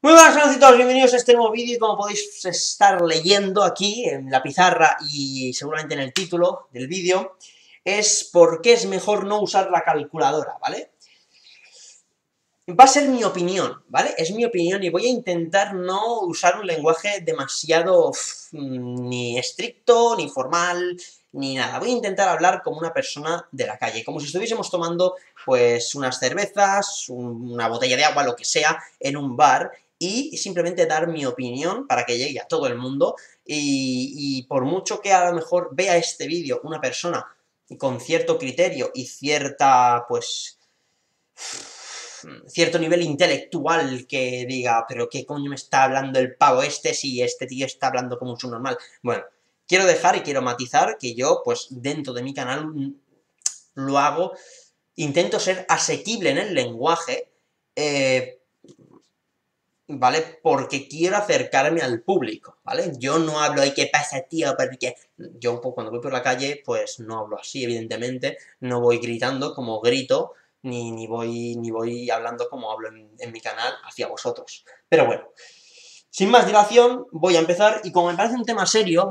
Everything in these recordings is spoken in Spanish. Muy buenas, jovencitos, bienvenidos a este nuevo vídeo. Y como podéis estar leyendo aquí en la pizarra y seguramente en el título del vídeo, es por qué es mejor no usar la calculadora, ¿vale? Va a ser mi opinión, ¿vale? Es mi opinión y voy a intentar no usar un lenguaje demasiado ni estricto, ni formal, ni nada. Voy a intentar hablar como una persona de la calle, como si estuviésemos tomando, pues, unas cervezas, una botella de agua, lo que sea, en un bar, y simplemente dar mi opinión para que llegue a todo el mundo. Y por mucho que a lo mejor vea este vídeo una persona con cierto criterio y cierta, pues, cierto nivel intelectual, que diga, pero ¿qué coño me está hablando el pavo este si este tío está hablando como un subnormal? Bueno, quiero dejar y quiero matizar que yo, pues, dentro de mi canal lo hago, intento ser asequible en el lenguaje, ¿vale? Porque quiero acercarme al público, ¿vale? Yo no hablo de qué pasa, tío, porque yo un poco cuando voy por la calle, pues no hablo así, evidentemente, no voy gritando como grito, ni voy hablando como hablo en mi canal hacia vosotros. Pero bueno, sin más dilación, voy a empezar, y como me parece un tema serio,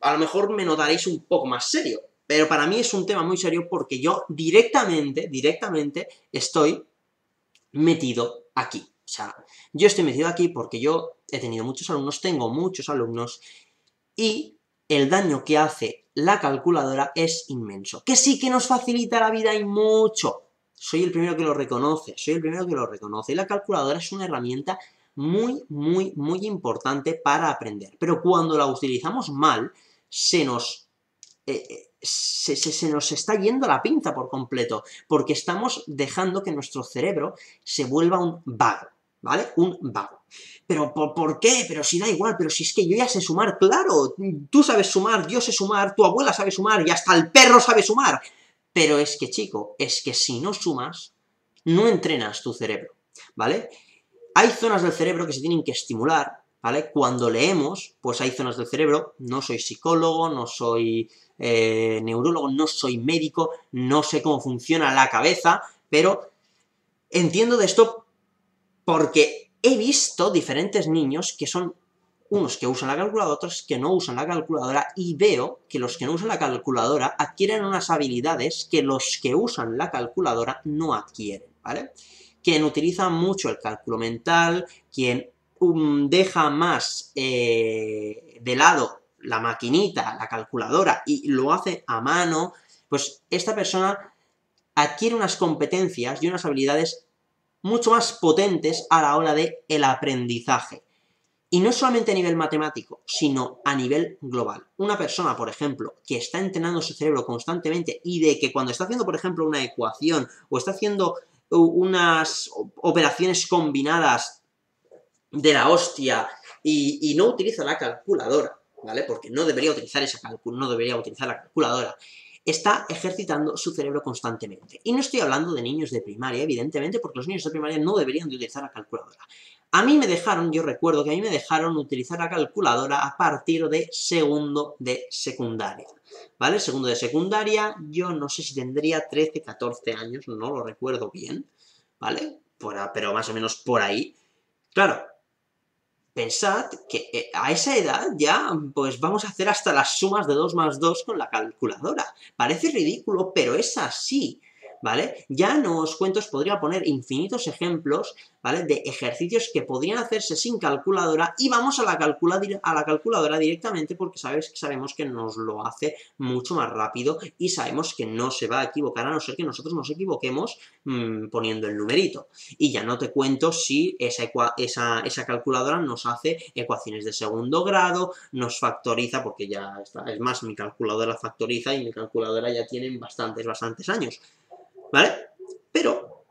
a lo mejor me notaréis un poco más serio, pero para mí es un tema muy serio porque yo directamente estoy metido aquí. O sea, yo estoy metido aquí porque yo he tenido muchos alumnos, tengo muchos alumnos, y el daño que hace la calculadora es inmenso. Que sí que nos facilita la vida y mucho. Soy el primero que lo reconoce, Y la calculadora es una herramienta muy, muy, muy importante para aprender. Pero cuando la utilizamos mal, se nos está yendo la pinza por completo, porque estamos dejando que nuestro cerebro se vuelva un vago, ¿vale? Un vago. Pero ¿por qué? Pero si da igual, pero si es que yo ya sé sumar, claro, tú sabes sumar, yo sé sumar, tu abuela sabe sumar y hasta el perro sabe sumar. Pero es que, chico, es que si no sumas, no entrenas tu cerebro, ¿vale? Hay zonas del cerebro que se tienen que estimular, ¿vale? Cuando leemos, pues hay zonas del cerebro, no soy psicólogo, no soy neurólogo, no soy médico, no sé cómo funciona la cabeza, pero entiendo de esto porque he visto diferentes niños que son unos que usan la calculadora, otros que no usan la calculadora, y veo que los que no usan la calculadora adquieren unas habilidades que los que usan la calculadora no adquieren, ¿vale? Quien utiliza mucho el cálculo mental, quien deja más de lado la maquinita, la calculadora, y lo hace a mano, pues esta persona adquiere unas competencias y unas habilidades mucho más potentes a la hora del aprendizaje. Y no solamente a nivel matemático, sino a nivel global. Una persona, por ejemplo, que está entrenando su cerebro constantemente y de que cuando está haciendo, por ejemplo, una ecuación o está haciendo unas operaciones combinadas de la hostia y no utiliza la calculadora, ¿vale? Porque no debería utilizar la calculadora. Está ejercitando su cerebro constantemente. Y no estoy hablando de niños de primaria, evidentemente, porque los niños de primaria no deberían de utilizar la calculadora. A mí me dejaron, yo recuerdo que a mí me dejaron utilizar la calculadora a partir de segundo de secundaria, ¿vale? Segundo de secundaria, yo no sé si tendría 13, 14 años, no lo recuerdo bien, ¿vale? Pero más o menos por ahí. Claro, pensad que a esa edad ya, pues, vamos a hacer hasta las sumas de 2 más 2 con la calculadora. Parece ridículo, pero es así, ¿vale? Ya no os cuento, os podría poner infinitos ejemplos, ¿vale? De ejercicios que podrían hacerse sin calculadora, y vamos a la calculadora directamente porque sabemos que nos lo hace mucho más rápido y sabemos que no se va a equivocar, a no ser que nosotros nos equivoquemos poniendo el numerito. Y ya no te cuento si esa calculadora nos hace ecuaciones de segundo grado, nos factoriza, porque ya está, es más, mi calculadora factoriza y mi calculadora ya tienen bastantes años, ¿vale? Pero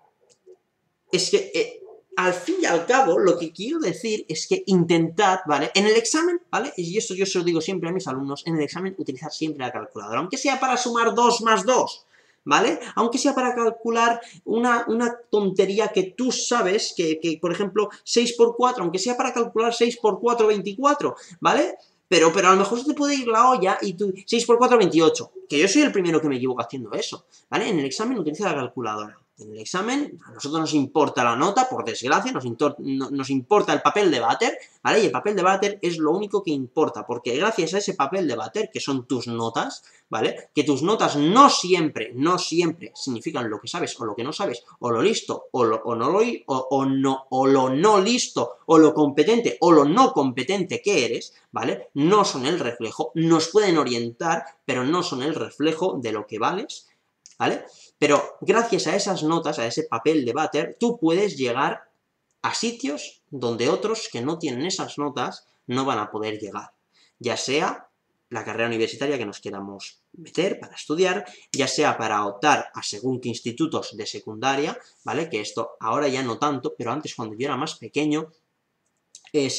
es que al fin y al cabo lo que quiero decir es que intentad, ¿vale? En el examen, ¿vale? Y esto yo se lo digo siempre a mis alumnos, en el examen utilizar siempre la calculadora, aunque sea para sumar 2 más 2, ¿vale? Aunque sea para calcular una tontería que tú sabes, que por ejemplo 6 por 4, aunque sea para calcular 6 por 4, 24, ¿vale? Pero a lo mejor se te puede ir la olla y tú... 6 por 4, 28. Que yo soy el primero que me equivoco haciendo eso, ¿vale? En el examen utiliza la calculadora. en el examen. A nosotros nos importa la nota, por desgracia, nos importa el papel de váter, ¿vale? Y el papel de váter es lo único que importa, porque gracias a ese papel de váter, que son tus notas, ¿vale? Que tus notas no siempre significan lo que sabes o lo que no sabes, o lo listo, o lo no listo, o lo competente, o lo no competente que eres, ¿vale? No son el reflejo, nos pueden orientar, pero no son el reflejo de lo que vales, ¿vale? Pero gracias a esas notas, a ese papel de váter, tú puedes llegar a sitios donde otros que no tienen esas notas no van a poder llegar. Ya sea la carrera universitaria que nos queramos meter para estudiar, ya sea para optar a según qué institutos de secundaria, ¿vale? Que esto ahora ya no tanto, pero antes cuando yo era más pequeño, se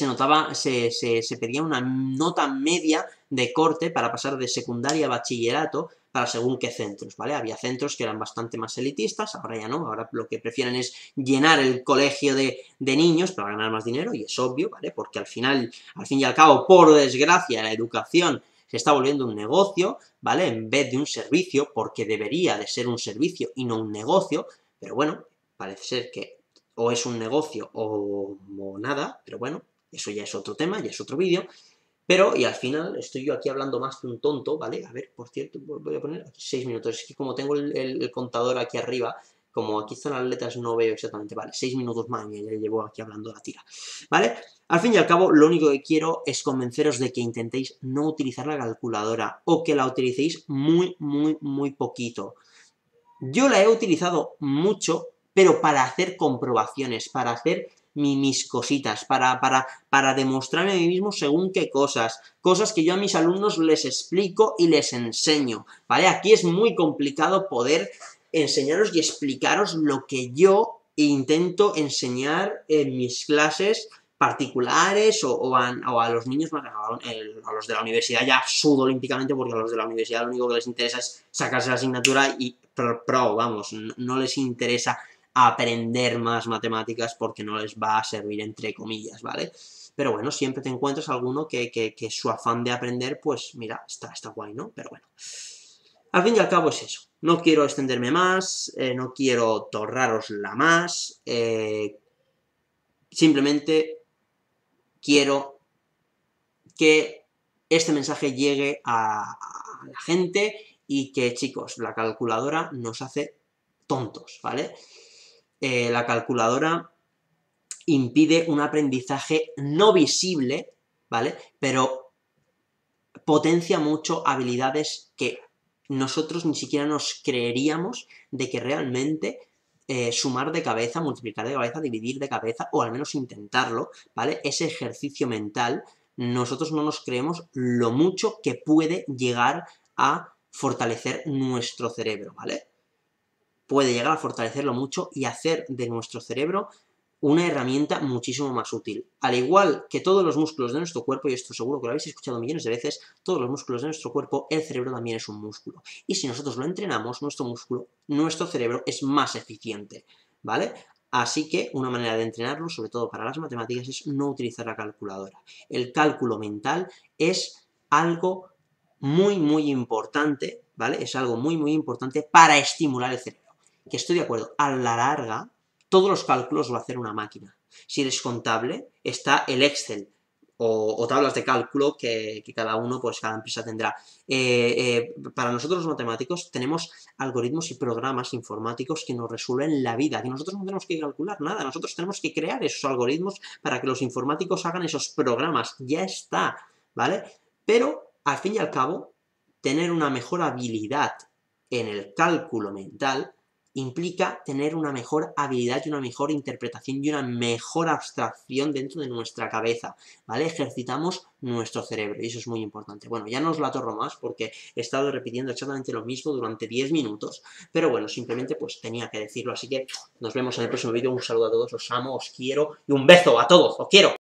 pedía una nota media de corte para pasar de secundaria a bachillerato, para según qué centros, ¿vale? Había centros que eran bastante más elitistas, ahora ya no, ahora lo que prefieren es llenar el colegio de niños para ganar más dinero, y es obvio, ¿vale? Porque al fin y al cabo, por desgracia, la educación se está volviendo un negocio, ¿vale? En vez de un servicio, porque debería de ser un servicio y no un negocio, pero bueno, parece ser que o es un negocio o nada, pero bueno, eso ya es otro tema, ya es otro vídeo. Pero, y al final, estoy yo aquí hablando más que un tonto, ¿vale? A ver, por cierto, voy a poner aquí 6 minutos. Es que como tengo el contador aquí arriba, como aquí están las letras, no veo exactamente, ¿vale? 6 minutos más, ya llevo aquí hablando la tira, ¿vale? Al fin y al cabo, lo único que quiero es convenceros de que intentéis no utilizar la calculadora o que la utilicéis muy, muy, muy poquito. Yo la he utilizado mucho, pero para hacer comprobaciones, para hacer mis cositas, para demostrarme a mí mismo según qué cosas que yo a mis alumnos les explico y les enseño, ¿vale? Aquí es muy complicado poder enseñaros y explicaros lo que yo intento enseñar en mis clases particulares o a los niños, a los de la universidad ya sudo olímpicamente, porque a los de la universidad lo único que les interesa es sacarse la asignatura y vamos, no les interesa aprender más matemáticas porque no les va a servir, entre comillas, ¿vale? Pero bueno, siempre te encuentras alguno que su afán de aprender, pues mira, está guay, ¿no? Pero bueno, al fin y al cabo es eso. No quiero extenderme más, no quiero torrarosla más, simplemente quiero que este mensaje llegue a la gente y que, chicos, la calculadora nos hace tontos, ¿vale? La calculadora impide un aprendizaje no visible, ¿vale? Pero potencia mucho habilidades que nosotros ni siquiera nos creeríamos de que realmente sumar de cabeza, multiplicar de cabeza, dividir de cabeza, o al menos intentarlo, ¿vale? Ese ejercicio mental, nosotros no nos creemos lo mucho que puede llegar a fortalecer nuestro cerebro, ¿vale? Puede llegar a fortalecerlo mucho y hacer de nuestro cerebro una herramienta muchísimo más útil. Al igual que todos los músculos de nuestro cuerpo, y esto seguro que lo habéis escuchado millones de veces, todos los músculos de nuestro cuerpo, el cerebro también es un músculo. Y si nosotros lo entrenamos, nuestro cerebro es más eficiente, ¿vale? Así que una manera de entrenarlo, sobre todo para las matemáticas, es no utilizar la calculadora. El cálculo mental es algo muy, muy importante, ¿vale? Es algo muy, muy importante para estimular el cerebro. Que estoy de acuerdo, a la larga, todos los cálculos va a hacer una máquina. Si eres contable, está el Excel o tablas de cálculo que cada uno, pues cada empresa tendrá. Para nosotros los matemáticos tenemos algoritmos y programas informáticos que nos resuelven la vida, que nosotros no tenemos que calcular nada, nosotros tenemos que crear esos algoritmos para que los informáticos hagan esos programas. Ya está, ¿vale? Pero, al fin y al cabo, tener una mejor habilidad en el cálculo mental implica tener una mejor habilidad y una mejor interpretación y una mejor abstracción dentro de nuestra cabeza, ¿vale? Ejercitamos nuestro cerebro y eso es muy importante. Bueno, ya no os la torro más porque he estado repitiendo exactamente lo mismo durante 10 minutos, pero bueno, simplemente pues tenía que decirlo, así que nos vemos en el próximo vídeo. Un saludo a todos, os amo, os quiero y un beso a todos, os quiero.